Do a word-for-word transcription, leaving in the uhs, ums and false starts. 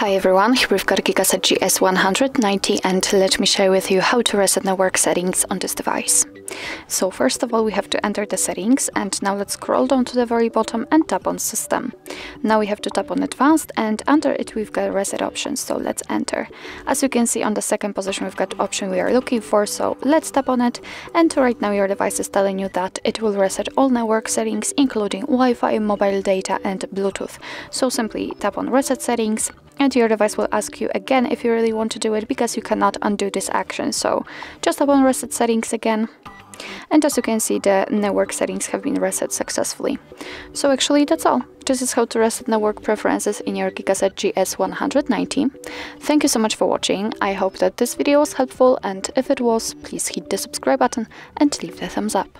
Hi everyone, here we've got Gigaset G S one ninety and let me share with you how to reset network settings on this device. So first of all we have to enter the settings and now let's scroll down to the very bottom and tap on system. Now we have to tap on advanced and under it we've got reset options, so let's enter. As you can see on the second position we've got option we are looking for, so let's tap on it and right now your device is telling you that it will reset all network settings including Wi-Fi, mobile data and Bluetooth. So simply tap on reset settings and your device will ask you again if you really want to do it because you cannot undo this action. So just tap on reset settings again. And as you can see, the network settings have been reset successfully. So actually that's all. This is how to reset network preferences in your Gigaset G S one ninety. Thank you so much for watching. I hope that this video was helpful and if it was, please hit the subscribe button and leave the thumbs up.